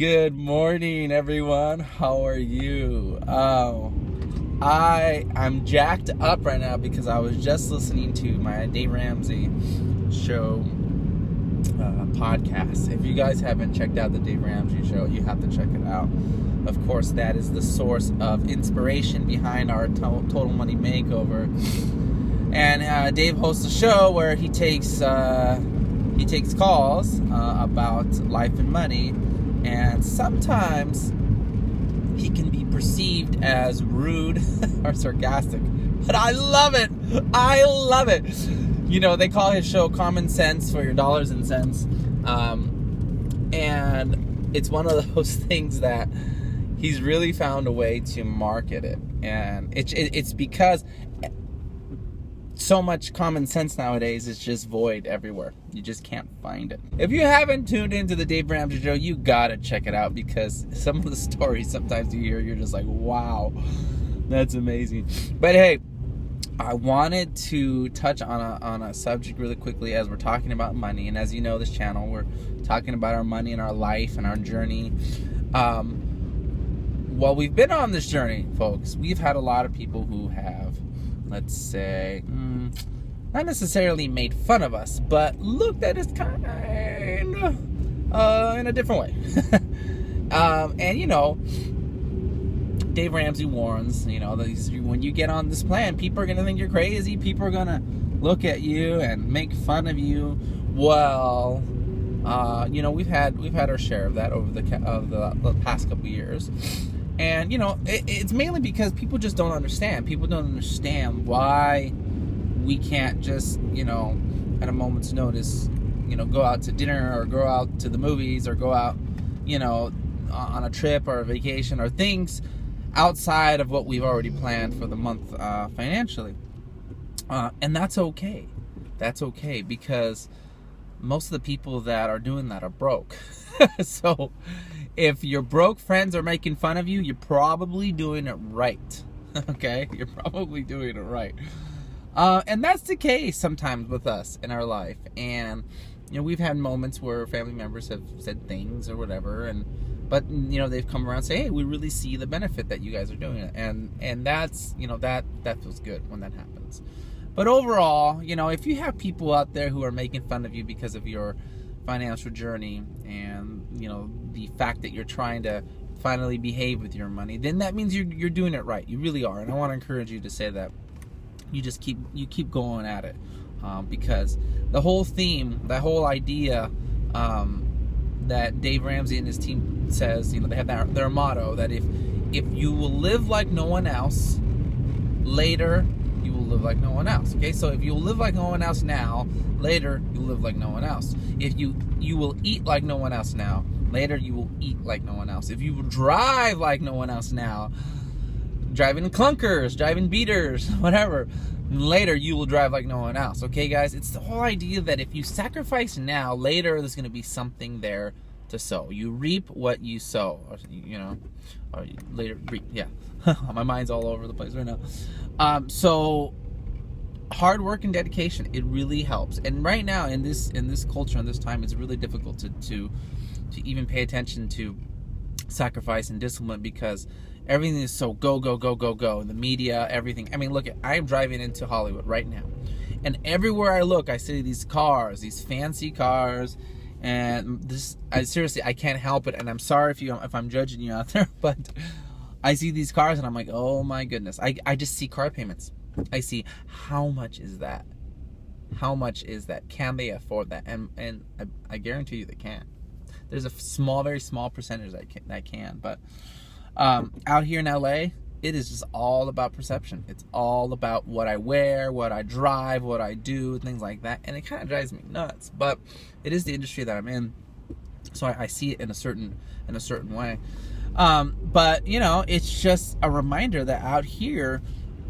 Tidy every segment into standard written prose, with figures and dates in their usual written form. Good morning, everyone. How are you? I'm jacked up right now because I was just listening to my Dave Ramsey show podcast. If you guys haven't checked out the Dave Ramsey show, you have to check it out. Of course, that is the source of inspiration behind our Total Money Makeover. And Dave hosts a show where he takes calls about life and money. And sometimes he can be perceived as rude or sarcastic, but I love it. You know, they call his show Common Sense for Your Dollars and Cents. And it's one of those things that he's really found a way to market it. And it's because so much common sense nowadays is just void everywhere. You just can't find it. If you haven't tuned into the Dave Ramsey show, you gotta check it out, because some of the stories sometimes you hear, you're just like, wow, that's amazing. But hey, I wanted to touch on a subject really quickly as we're talking about money. And as you know, this channel, we're talking about our money and our life and our journey. Well, we've been on this journey, folks. We've had a lot of people who have, let's say, not necessarily made fun of us, but looked at us kind of in a different way. And you know, Dave Ramsey warns, you know, when you get on this plan, people are going to think you're crazy. People are going to look at you and make fun of you. Well, you know, we've had our share of that over the past couple years. And, you know, it's mainly because people just don't understand. People don't understand why we can't just, you know, at a moment's notice, you know, go out to dinner or go out to the movies or go out, you know, on a trip or a vacation or things outside of what we've already planned for the month financially. And that's okay. That's okay, because most of the people that are doing that are broke. So if your broke friends are making fun of you, you're probably doing it right. Okay? You're probably doing it right. And that's the case sometimes with us in our life. And, you know, we've had moments where family members have said things or whatever, but, you know, they've come around and say, hey, we really see the benefit that you guys are doing it. And that's, you know, that feels good when that happens. But overall, you know, if you have people out there who are making fun of you because of your financial journey and, you know, the fact that you're trying to finally behave with your money, then that means you're doing it right. You really are. And I want to encourage you to say that. You just keep going at it, because the whole theme, that whole idea that Dave Ramsey and his team says, you know, they have their motto that if you will live like no one else later, you will live like no one else. Okay, so if you live like no one else now, later you live like no one else. If you will eat like no one else now, later you will eat like no one else. If you will drive like no one else now, driving clunkers, driving beaters, whatever, later you will drive like no one else. Okay, guys, it's the whole idea that if you sacrifice now, later there's going to be something there to sow. You reap what you sow, you know, or you later reap. Yeah, my mind's all over the place right now. So hard work and dedication, it really helps. And right now in this culture, in this time, it's really difficult to even pay attention to sacrifice and discipline, because everything is so go, go, go, go, go. The media, everything. I mean, look, I'm driving into Hollywood right now, and everywhere I look, I see these cars, these fancy cars, and this. Seriously, I can't help it, and I'm sorry if I'm judging you out there, but I see these cars, and I'm like, oh my goodness. I just see car payments. I see, how much is that? How much is that? Can they afford that? And I guarantee you they can. There's a small, very small percentage that can, but out here in LA, it is just all about perception. It's all about what I wear, what I drive, what I do, things like that. And it kind of drives me nuts, but it is the industry that I'm in. So I see it in a certain way. But you know, it's just a reminder that out here,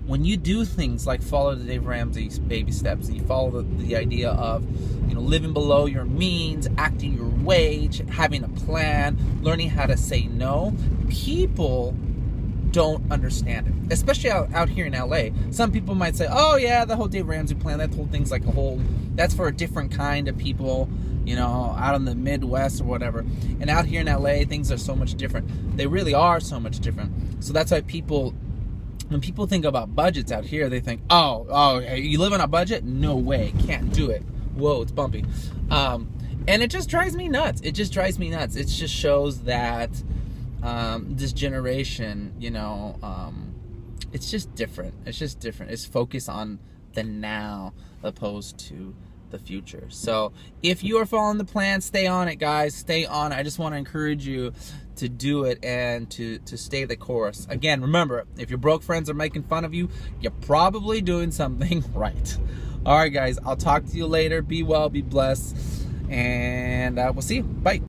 when you do things like follow the Dave Ramsey's baby steps, and you follow the idea of, you know, living below your means, acting your wage, having a plan, learning how to say no, people don't understand it, especially out here in LA. Some people might say, oh yeah, the whole Dave Ramsey plan, that whole thing's like a whole, that's for a different kind of people, you know, out in the Midwest or whatever. And out here in LA, things are so much different. They really are so much different. So that's why people, when people think about budgets out here, they think, oh, you live on a budget? No way, can't do it. Whoa, it's bumpy. And it just drives me nuts. It just drives me nuts. It just shows that this generation, you know, it's just different. It's just different. It's focused on the now opposed to the future. So if you are following the plan, stay on it, guys. Stay on it. I just want to encourage you to do it and to stay the course. Again, remember, if your broke friends are making fun of you, you're probably doing something right. All right, guys, I'll talk to you later. Be well, be blessed, and we'll see you. Bye.